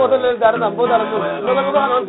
motornya jalan ambo jalan tuh, nggak kanan. Wow.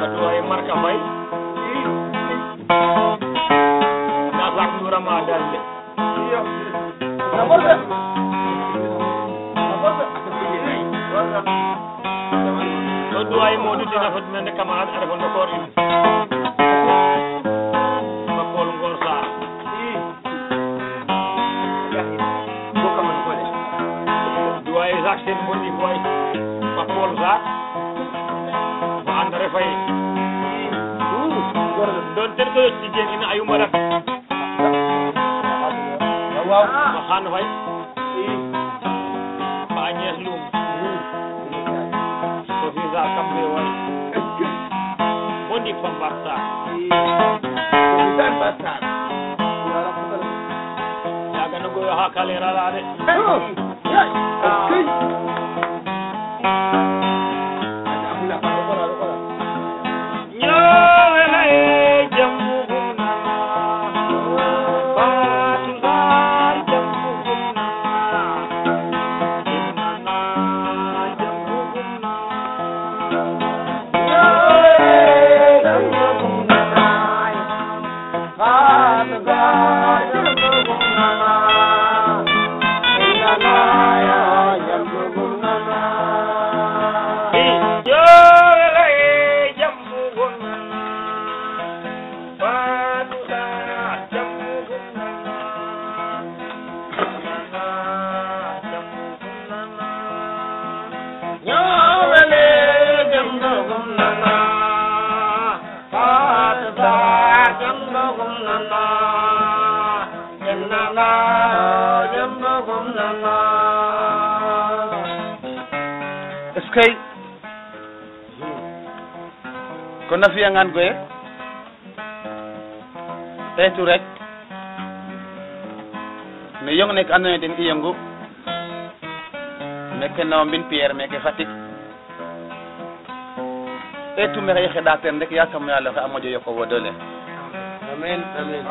Kedua yang marka baik. Duai modu dina hodmen de kamad ada bondo kori ba kolong gorsa go kamad kole duai zaksin modi koi ba kolong za ba andre fai gor don terdo sigen ayu mara wow mahan fai banyak lum Sofiza Kamlewa, Bodi Pembasa, Bukan Basar, Jaga Nunggu Hakalera Lare, Kay kon na fiyangan gue te turek ne yong nek andone den iyangu nek na bin pierre mek fatik te tu mere xedaten rek ya sam yalla fa amojo yoko wodole amen amen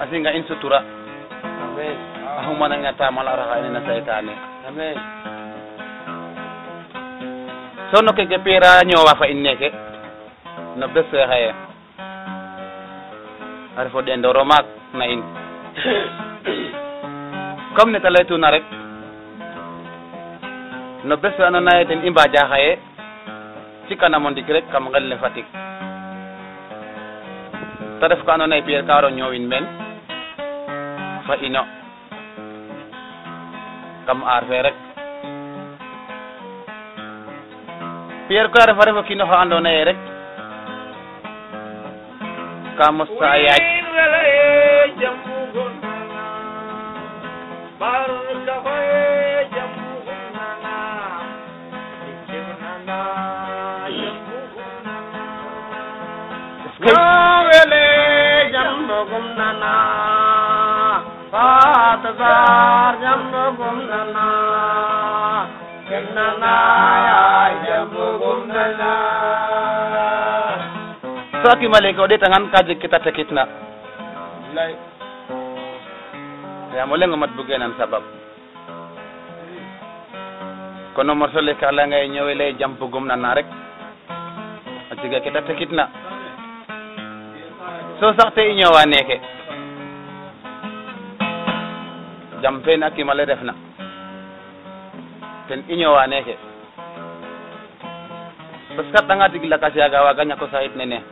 asinga in sutura amen ahuma nga tamal araha ina saytane amen sono ke pera nyowa fa inneke no besse haye arfo dendo romak na in comme ne talaytu na rek no besse ananaye den imba ja haye ci kanamon dik rek kam ngel fatik ta def ko ananaye pierre karo nyowin men fa ino kam arfe rek Pierre ko ara fare ko no hando ne rek kamo sayaj Saki male ko de tangan kaje kita tekitna lai ya mole ngamat bugenan sabab kono morsole kala ngay ñewé lay jampu gumna na rek atiga kita tekitna so sax te ñewa neke jampe na ki male defna ten ñewa neke baskat tanga digla kasiaga waganya ko sait nene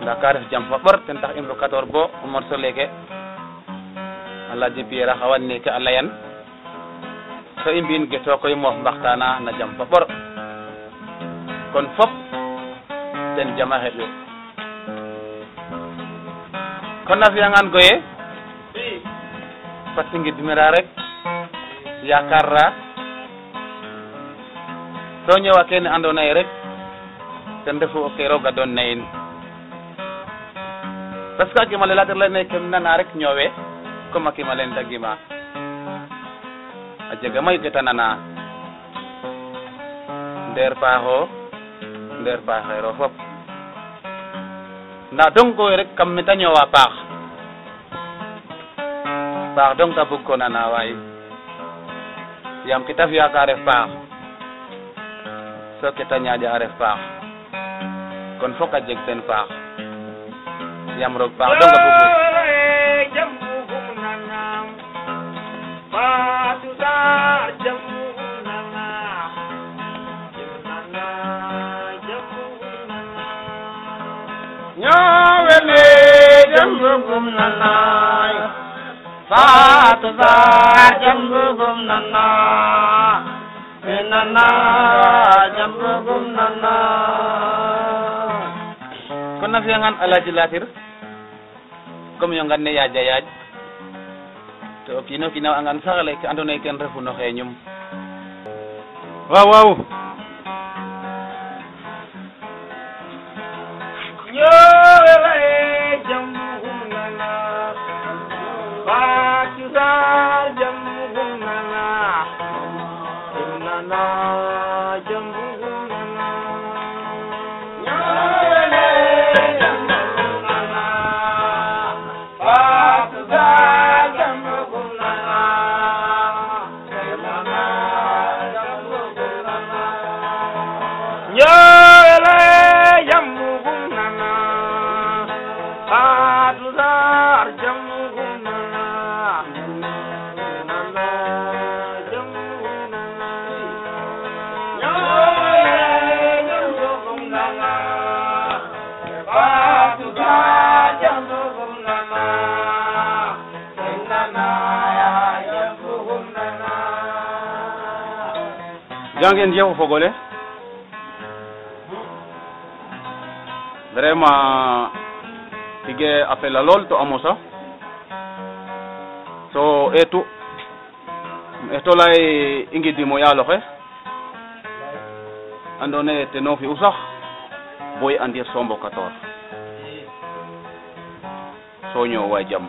Dakar jam fabar tentang invokator bo umur soleke Allah jipira hawan ne ka alayan so imbin geto koy mo mbaxtana na jam fabar kon fop den jamahe do kon na fiyangan goye patingi dimira rek yakarra so nyawa ken andonay rek den defu okero ga don nayin Paska ki male later lane kemna narek nyowe ko maki malen tagima ajaga may ketanana der paho ro fop na dong ko rek kam meta nyowa pax pax dong tabuk ko nana way yam kita via ka ref pax so ketanya aja ref pax kon fok ajek ten pax yang merok pardon ke buku jam hukum nanam batu dar jam Kenasihan ala jilatir, kumyongkan ne yajayaj. To kino kinaw angan sakale ka ando nay ken refuno xeñum. Waaw. Jangan jauh fogole, vraiment tiga apel lol to amosa, so itu lay ingi di moyalo ke, andone tenofi usah, boy andir sombo kator, sonyo wajam,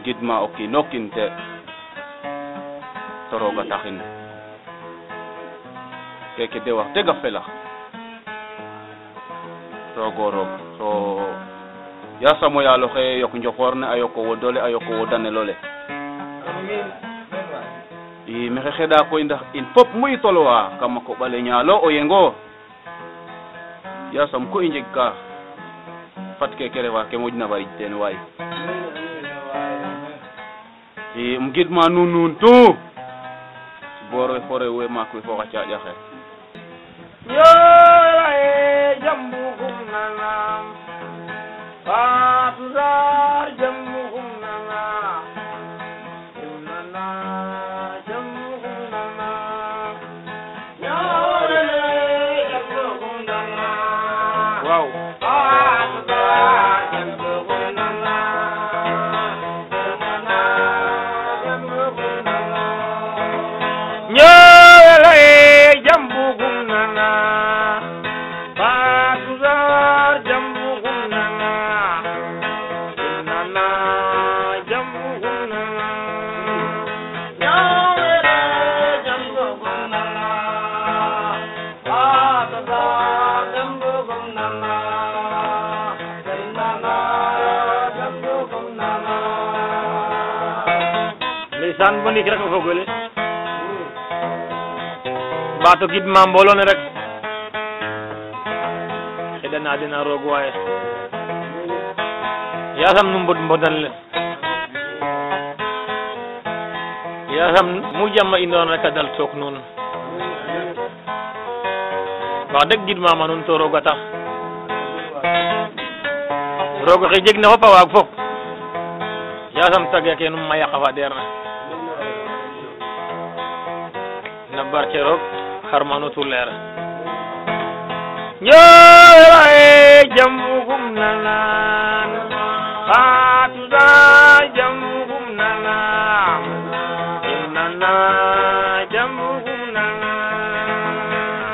ngid ma oki nokin te, toroga takin. Keke dewa tega fela rogorog so ya samo ya loxe yok njokorne ayoko wodole ayoko wodane lole amin i me xeda ko ndax il pop muy tolwa kama ko bale nyalo o yengo ya sam ko injika fatke kerewa ke mojna bari ten way i mgid ma nunun tu boro fore we makko fo ka ja jaxe Yo lae jambu kumnana, patuzar jambu kumnana, kumnana jambu kumnana. Yo lae jambu kumnana, wow. Patuzar jambu kumnana, kumnana jambu kumnana. Yo lae jambu kumnana. San boni kira ko fogole bato kid mambolo ne rek edana dina rogo way yasam num bod bodal yasam mujamma indon rek dal sok non ba deg gid mama non to rogo tax rogo xe jeg na fa waag fok yasam tagge ke num maya xafa derna Barcerok harmanu tuler yo lae jambu kumnana patuza jambu kumnana kumnana jambu kumnana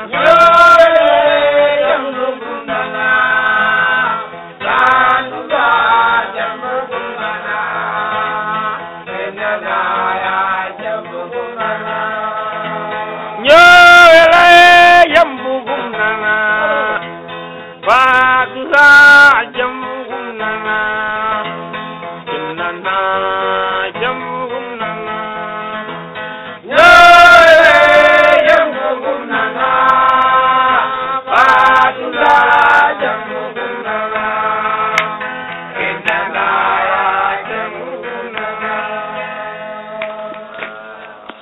yo lae jambu kumnana patuza jambu kumnana kumnana ya jambu kumnana Yo, la, yambu, gum, na, na, ba.